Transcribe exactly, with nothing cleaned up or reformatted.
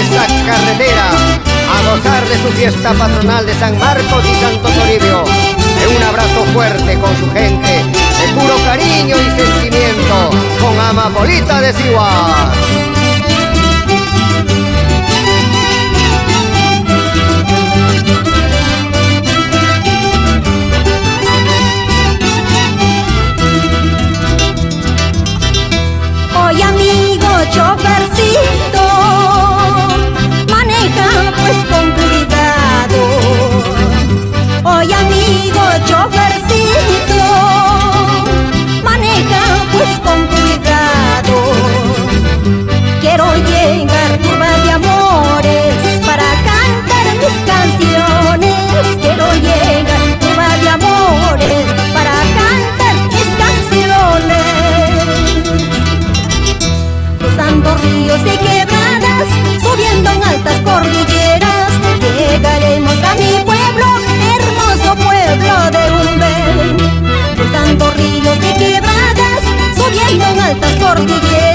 esa carretera a gozar de su fiesta patronal de San Marcos y Santo Toribio, de un abrazo fuerte con su gente, de puro cariño y sentimiento, con Amapolita de Sihuas. Chofercito, maneja pues con cuidado. Oye amigo chofercito, maneja pues con cuidado. Quiero llegar turba de amores para cantar mis canciones. Quiero llegar turba de amores para cantar mis canciones. Cruzando ríos y quebradas, subiendo en altas cordilleras, llegaremos a mi pueblo, hermoso pueblo de Umbe. Cruzando ríos y quebradas, subiendo en altas cordilleras.